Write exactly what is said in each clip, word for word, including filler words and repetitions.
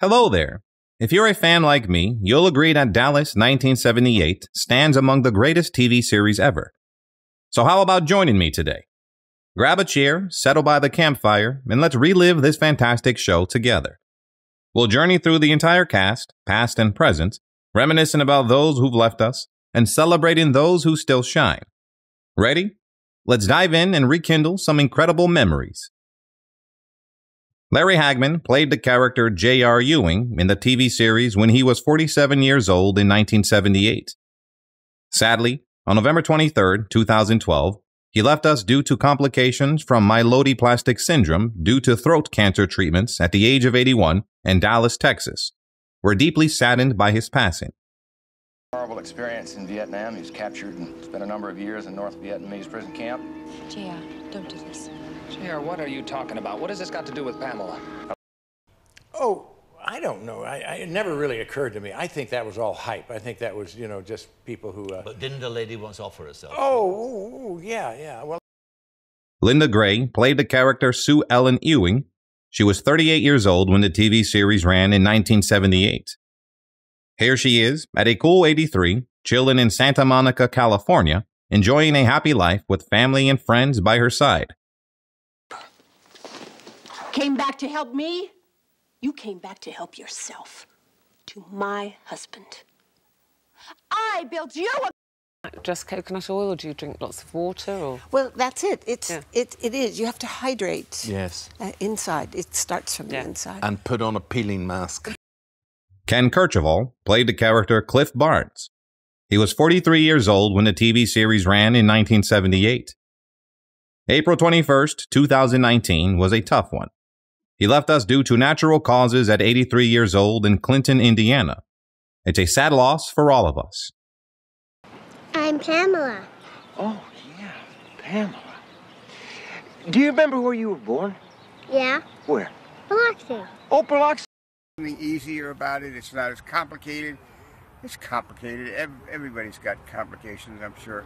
Hello there. If you're a fan like me, you'll agree that Dallas nineteen seventy-eight stands among the greatest T V series ever. So how about joining me today? Grab a chair, settle by the campfire, and let's relive this fantastic show together. We'll journey through the entire cast, past and present, reminiscing about those who've left us, and celebrating those who still shine. Ready? Let's dive in and rekindle some incredible memories. Larry Hagman played the character J R Ewing in the T V series when he was forty-seven years old in nineteen seventy-eight. Sadly, on November twenty-third, two thousand twelve, he left us due to complications from myelodysplastic syndrome due to throat cancer treatments at the age of eighty-one in Dallas, Texas. We're deeply saddened by his passing. Horrible experience in Vietnam. He was captured and spent a number of years in North Vietnamese prison camp. J R, don't do this. J R, what are you talking about? What has this got to do with Pamela? Oh, I don't know. I, I, it never really occurred to me. I think that was all hype. I think that was, you know, just people who... Uh... But didn't the lady once offer herself? Oh, ooh, yeah, yeah. Well, Linda Gray played the character Sue Ellen Ewing. She was thirty-eight years old when the T V series ran in nineteen seventy-eight. Here she is, at a cool eighty-three, chilling in Santa Monica, California, enjoying a happy life with family and friends by her side. Came back to help me? You came back to help yourself. To my husband. I built you a... Just coconut oil, or do you drink lots of water? Or... Well, that's it. It's, yeah. it, it is. You have to hydrate. Yes. Uh, inside. It starts from yeah. the inside. And put on a peeling mask. Ken Kercheval played the character Cliff Barnes. He was forty-three years old when the T V series ran in nineteen seventy-eight. April twenty-first, two thousand nineteen was a tough one. He left us due to natural causes at eighty-three years old in Clinton, Indiana. It's a sad loss for all of us. I'm Pamela. Oh, yeah, Pamela. Do you remember where you were born? Yeah. Where? Biloxi. Oh, Biloxi. Something easier about it. It's not as complicated. It's complicated. Everybody's got complications, I'm sure.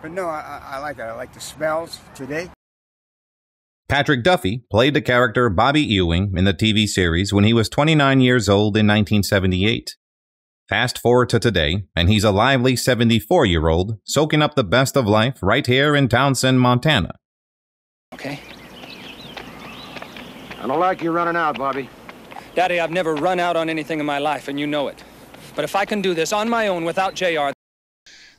But no, I, I like it. I like the smells today. Patrick Duffy played the character Bobby Ewing in the T V series when he was twenty-nine years old in nineteen seventy-eight. Fast forward to today, and he's a lively seventy-four-year-old soaking up the best of life right here in Townsend, Montana. Okay. I don't like you running out, Bobby. Daddy, I've never run out on anything in my life, and you know it. But if I can do this on my own without J R...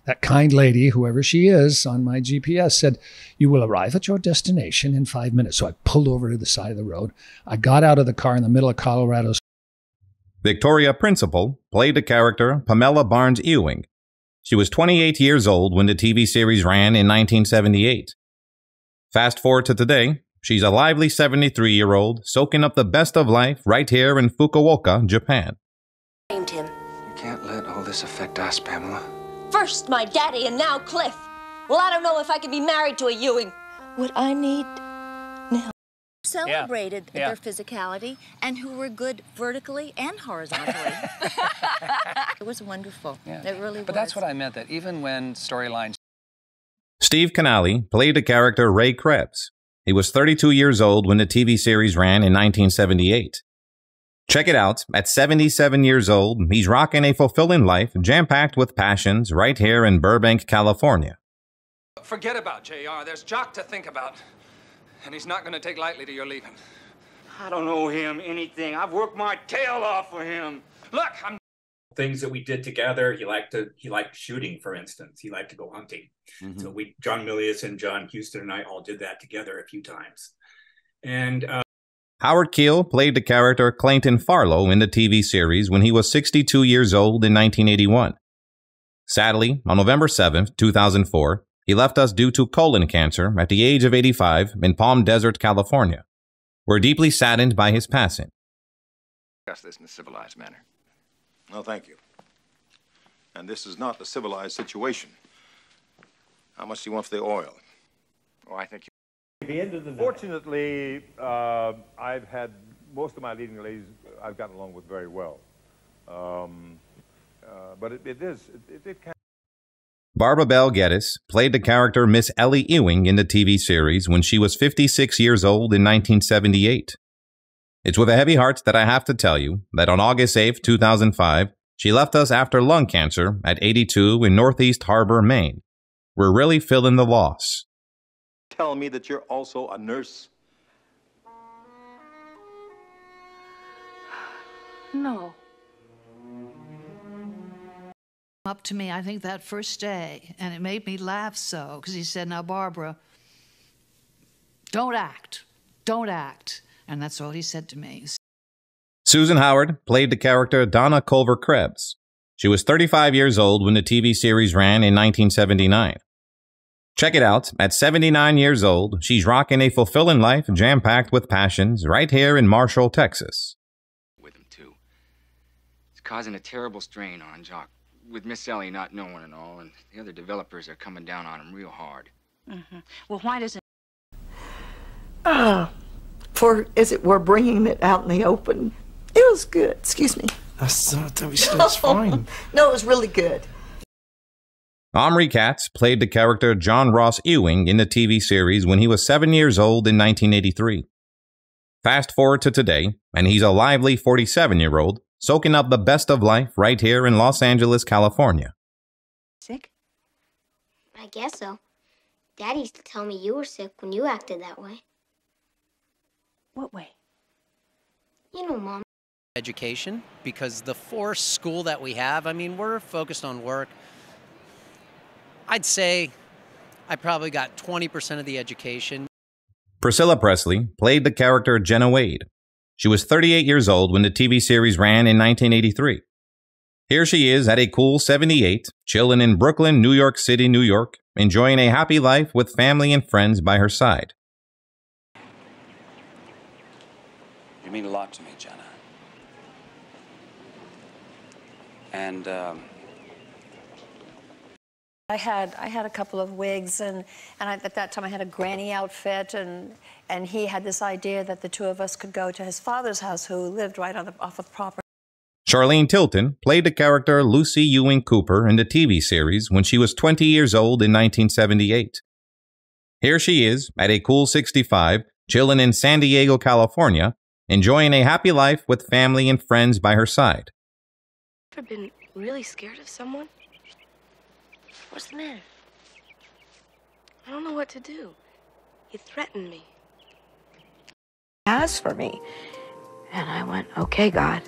That kind lady, whoever she is, on my G P S said, you will arrive at your destination in five minutes. So I pulled over to the side of the road. I got out of the car in the middle of Colorado's. Victoria Principal played the character Pamela Barnes-Ewing. She was twenty-eight years old when the T V series ran in nineteen seventy-eight. Fast forward to today, she's a lively seventy-three-year-old soaking up the best of life right here in Fukuoka, Japan. You can't let all this affect us, Pamela. First my daddy and now Cliff. Well, I don't know if I can be married to a Ewing. What I need now. Celebrated yeah. Yeah. their physicality and who were good vertically and horizontally. It was wonderful. Yeah. It really but was. But that's what I meant, that even when storylines... Steve Canale played the character Ray Krebs. He was thirty-two years old when the T V series ran in nineteen seventy-eight. Check it out. At seventy-seven years old, he's rocking a fulfilling life, jam-packed with passions, right here in Burbank, California. Forget about J R. There's Jock to think about. And he's not going to take lightly to your leaving. I don't owe him anything. I've worked my tail off for him. Look, I'm... Things that we did together, he liked to, he liked shooting, for instance. He liked to go hunting. Mm-hmm. So we, John Milius and John Houston and I all did that together a few times. And... Uh, Howard Keel played the character Clayton Farlow in the T V series when he was sixty-two years old in nineteen eighty-one. Sadly, on November seventh, two thousand four, he left us due to colon cancer at the age of eighty-five in Palm Desert, California. We're deeply saddened by his passing. Discuss this in a civilized manner. No, thank you. And this is not a civilized situation. How much do you want for the oil? Oh, I think you... The end of the night. Fortunately, uh, I've had most of my leading ladies I've gotten along with very well. Um, uh, but it, it is, it, it, it kind of... Barbara Bell Geddes played the character Miss Ellie Ewing in the T V series when she was fifty-six years old in nineteen seventy-eight. It's with a heavy heart that I have to tell you that on August eighth, two thousand five, she left us after lung cancer at eighty-two in Northeast Harbor, Maine. We're really feeling the loss. Tell me that you're also a nurse. No. Up to me, I think, that first day, and it made me laugh so, because he said, now, Barbara, don't act. Don't act. And that's all he said to me. Susan Howard played the character Donna Culver Krebs. She was thirty-five years old when the T V series ran in nineteen seventy-nine. Check it out. At seventy-nine years old, she's rocking a fulfilling life jam-packed with passions right here in Marshall, Texas. With him, too. It's causing a terrible strain on Jock. With Miss Ellie not knowing and all, and the other developers are coming down on him real hard. Mm-hmm. Well, why doesn't... Oh, for as it were, bringing it out in the open. It was good. Excuse me. I thought we said it was fine. No, it was really good. Omri Katz played the character John Ross Ewing in the T V series when he was seven years old in nineteen eighty-three. Fast forward to today, and he's a lively forty-seven-year-old, soaking up the best of life right here in Los Angeles, California. Sick? I guess so. Daddy used to tell me you were sick when you acted that way. What way? You know, Mom. Education, because the forced school that we have, I mean, we're focused on work. I'd say I probably got twenty percent of the education. Priscilla Presley played the character Jenna Wade. She was thirty-eight years old when the T V series ran in nineteen eighty-three. Here she is at a cool seventy-eight, chilling in Brooklyn, New York City, New York, enjoying a happy life with family and friends by her side. You mean a lot to me, Jenna. And um... I had I had a couple of wigs, and and I, at that time I had a granny outfit, and and he had this idea that the two of us could go to his father's house, who lived right on the off of the property. Charlene Tilton played the character Lucy Ewing Cooper in the T V series when she was twenty years old in nineteen seventy-eight. Here she is at a cool sixty-five, chilling in San Diego, California, enjoying a happy life with family and friends by her side. Ever been really scared of someone? What's the matter? I don't know what to do. He threatened me. He asked for me. And I went, okay, God.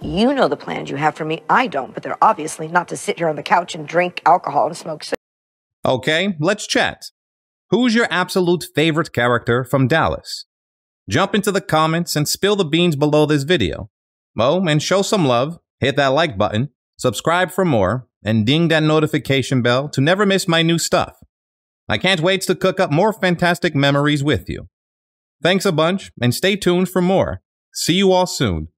You know the plans you have for me. I don't, but they're obviously not to sit here on the couch and drink alcohol and smoke cigarettes. Okay, let's chat. Who's your absolute favorite character from Dallas? Jump into the comments and spill the beans below this video. Oh, and show some love. Hit that like button. Subscribe for more. And ding that notification bell to never miss my new stuff. I can't wait to cook up more fantastic memories with you. Thanks a bunch, and stay tuned for more. See you all soon.